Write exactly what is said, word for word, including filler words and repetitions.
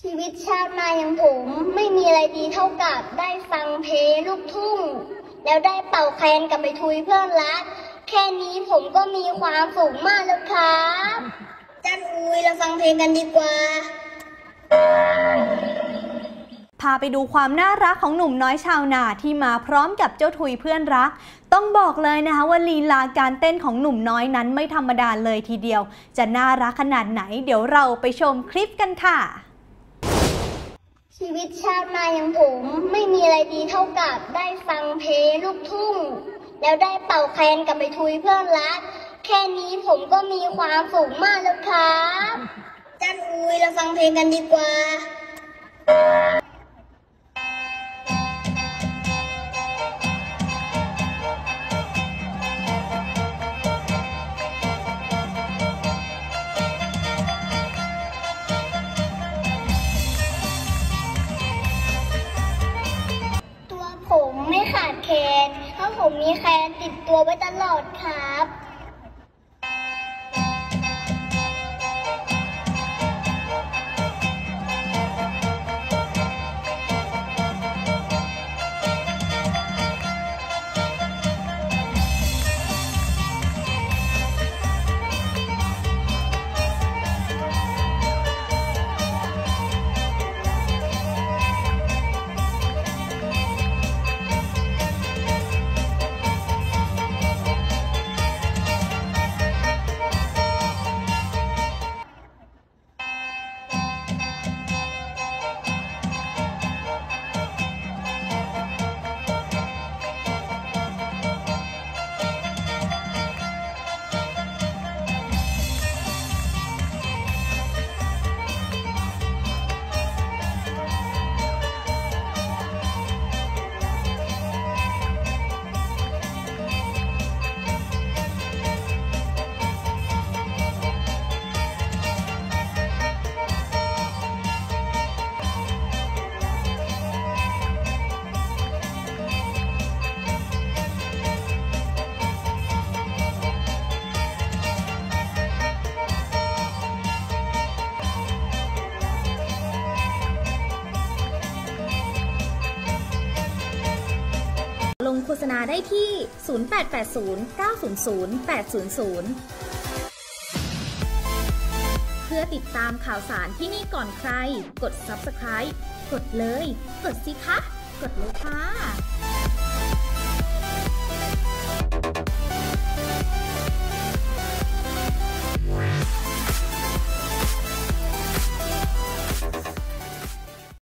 ชีวิตชาวนาอย่างผมไม่มีอะไรดีเท่ากับได้ฟังเพลงลูกทุ่งแล้วได้เป่าแคนกับไปทุยเพื่อนรักแค่นี้ผมก็มีความสุขมากแล้วครับจันอุยเราฟังเพลงกันดีกว่าพาไปดูความน่ารักของหนุ่มน้อยชาวนาที่มาพร้อมกับเจ้าทุยเพื่อนรักต้องบอกเลยนะคะว่าลีลาการเต้นของหนุ่มน้อยนั้นไม่ธรรมดาเลยทีเดียวจะน่ารักขนาดไหนเดี๋ยวเราไปชมคลิปกันค่ะชีวิตชาวนาอย่างผมไม่มีอะไรดีเท่ากับได้ฟังเพลงลูกทุ่งแล้วได้เป่าแคนกับไปทุยเพื่อนรักแค่นี้ผมก็มีความสุขมากแล้วครับจันอุยเราฟังเพลงกันดีกว่าเพราะผมมีแคนติดตัวไว้ตลอดครับลงโฆษณาได้ที่ ศูนย์ แปด แปด ศูนย์ เก้า ศูนย์ ศูนย์ แปด ศูนย์ ศูนย์ เพื่อติดตามข่าวสารที่นี่ก่อนใครกด ซับสไครบ์ กดเลยกดสิคะกดเลยค่ะ